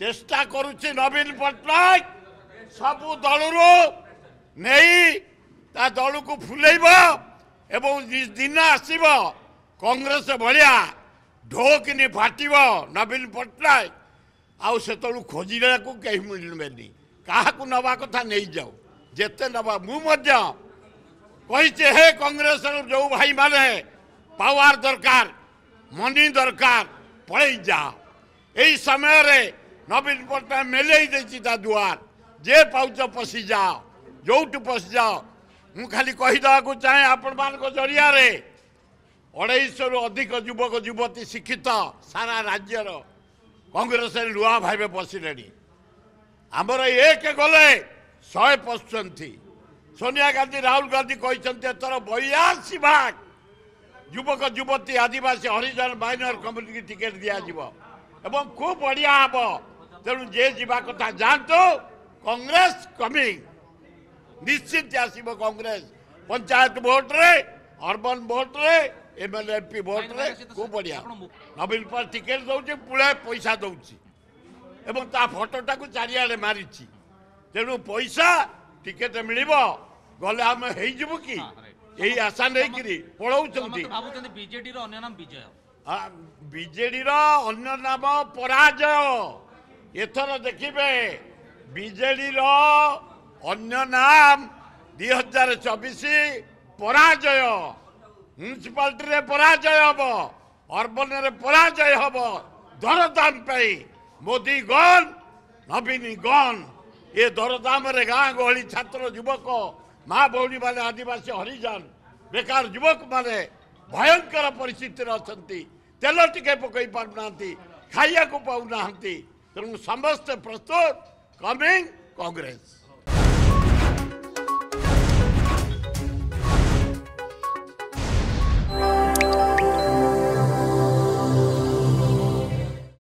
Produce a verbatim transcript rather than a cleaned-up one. चेष्टा करुच्ची नवीन पट्टनायक सबू दलू नहीं दल को फुलेब एवं दिन आसब कांग्रेस भाया ढोकनी फाटब नवीन पट्टनायक आतु खोजा को कहीं मिले क्या नवा कथा नहीं जाओ जिते नवा मुझे कही हे कांग्रेस जो भाई माने पावर दरकार मनी दरकार पलि जा समय रे नवीन पट्टनायक मेले दे दुआर जे पाच पशि जाओ जो पशि जाओ मु खाली कहीदेक चाहे आपण मान जरिया अढ़ाईश रु अधिक युवक युवती शिक्षित सारा राज्यर कांग्रेस लुआ भाव पशिले आमर एक गले शहे पशुंट सोनिया गांधी राहुल गांधी कहते तर बयासी भाग युवक युवती आदिवासी हरिजन माइनर कम्युनिटी टिकेट दिज्व एवं खूब बढ़िया हम तेणु जे जीवा कथा जातु कांग्रेस कमिंग निश्चित आसब Congress panchayat भोट्रे urban voter M L M P voter खूब बढ़िया नवीन पर टिकेट दौर पुलाए पैसा दौर एवं ता फटोटा को चारिड़े मारी तेणु पैसा टिकेट मिल गले आम हो कि यही आशा नहीं कि पलाउं बीजेडी नाम विजय बीजेडी अन्य नाम पराजय एथर देखिए बीजेडी अन्य नाम दुई हजार चौबीस पराजय म्यूनिसिपालिटी पराजय हम अर्बन रे पराजय हम दरदाम पे मोदी गण नवीन गण ये दरदाम रे गाँ गहली छात्र युवक माँ भौणी माने आदिवासी हरिजन बेकार युवक माने भयंकर परिस्थिति अच्छी तेल टिके पकई पारना खाइया को पाऊना तेणु समस्त प्रस्तुत कमिंग कांग्रेस।